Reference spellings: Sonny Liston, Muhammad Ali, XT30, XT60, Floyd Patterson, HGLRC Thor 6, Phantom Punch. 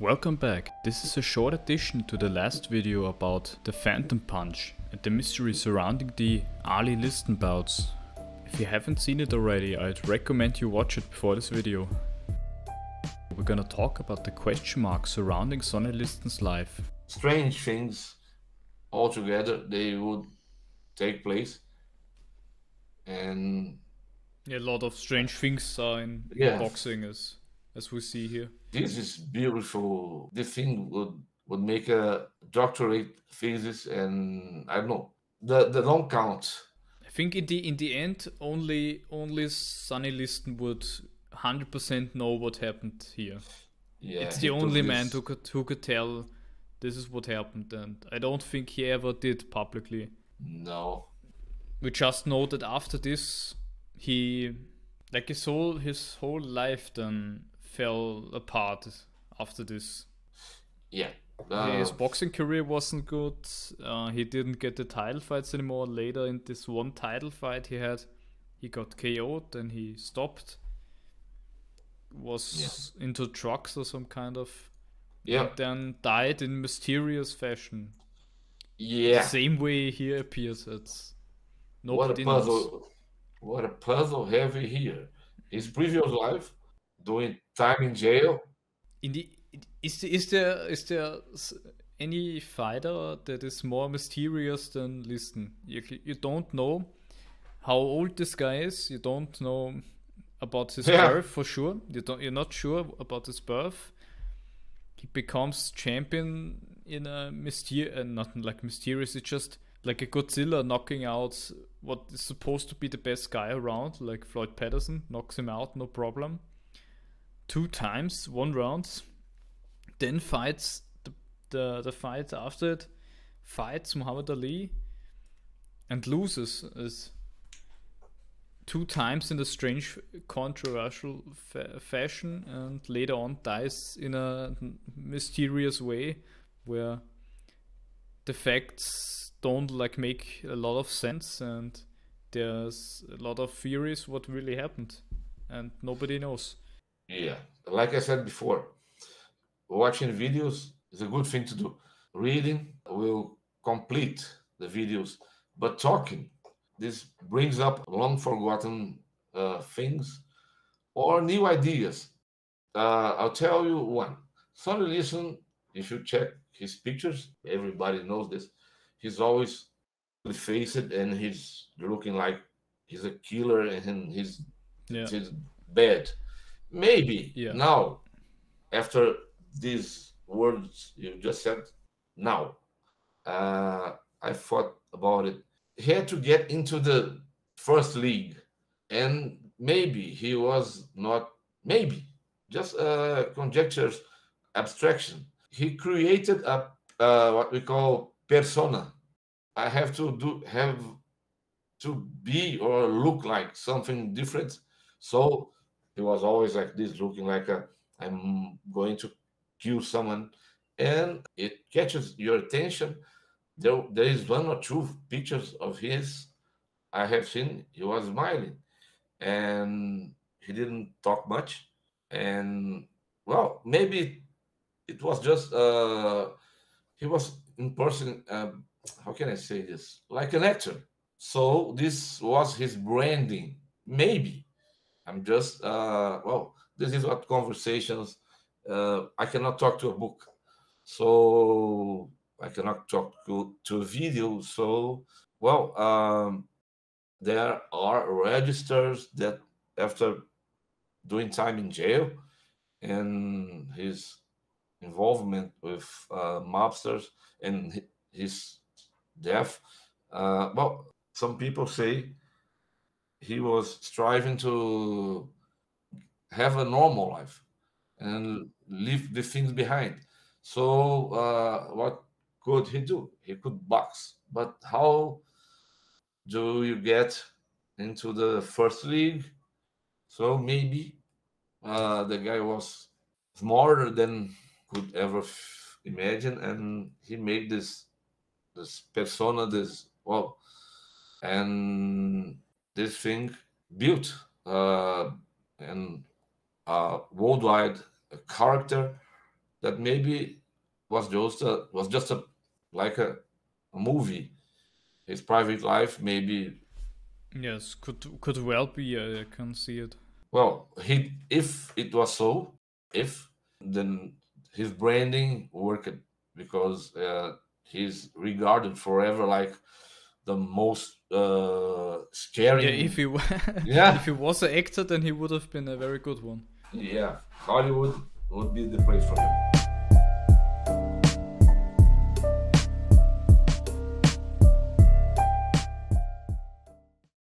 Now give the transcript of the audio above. Welcome back. This is a short addition to the last video about the Phantom Punch and the mystery surrounding the Ali Liston bouts. If you haven't seen it already, I'd recommend you watch it before this video. We're gonna talk about the question mark surrounding Sonny Liston's life. Strange things altogether, they would take place, and a lot of strange things are in boxing as we see here. This is beautiful. The thing would make a doctorate thesis, and I don't know, the long count. I think in the end, only Sonny Liston would 100% know what happened here. Yeah, it's the only man who could tell this is what happened, and I don't think he ever did publicly. No. We just know that after this, he, like, his whole life then fell apart after this. Yeah. His boxing career wasn't good. He didn't get the title fights anymore. Later in this one title fight he had, he got KO'd and he stopped. Was into drugs or some kind of. Yeah. And then died in mysterious fashion. Yeah. The same way he appears. It's nobody knows. What a puzzle have we here. His previous life, doing time in jail. Is there any fighter that is more mysterious than Liston? You don't know how old this guy is. You don't know about his birth for sure. You're not sure about his birth. He becomes champion in a nothing like mysterious. It's just like a Godzilla knocking out what is supposed to be the best guy around, like Floyd Patterson, knocks him out, no problem. 2 times, 1 round, then fights the fight after it, fights Muhammad Ali and loses is 2 times in a strange, controversial fashion, and later on dies in a mysterious way where the facts don't make a lot of sense, and there's a lot of theories what really happened and nobody knows. Yeah, like I said before, watching videos is a good thing to do. Reading will complete the videos, but talking, this brings up long forgotten things or new ideas. I'll tell you one. Sonny Liston, if you check his pictures, everybody knows this. He's always faced and he's looking like he's a killer and he's bad. Maybe now, after these words you just said, now, I thought about it. He had to get into the first league, and maybe he was not, maybe, just conjectures, abstraction. He created a what we call persona. I have to be or look like something different. So he was always like this, looking like a, I'm going to kill someone, and it catches your attention. There is 1 or 2 pictures of his I have seen. He was smiling, and he didn't talk much. And well, maybe it was just he was in person. How can I say this? Like an actor. So this was his branding. Maybe I'm just well. This is what conversations. I cannot talk to a book, so. I cannot talk to a video, so, well, there are registers that after doing time in jail and his involvement with mobsters and his death, well, some people say he was striving to have a normal life and leave the things behind. So, what could he do? He could box, but how do you get into the first league? So maybe the guy was smarter than could ever imagine, and he made this persona, this and this thing built and worldwide a character that maybe was just like a movie. His private life, maybe. Yes, could well be. I can see it. Well, if it was so, then his branding worked, because he's regarded forever like the most scary. Yeah, if he was an actor, then he would have been a very good one. Yeah, Hollywood would be the place for him.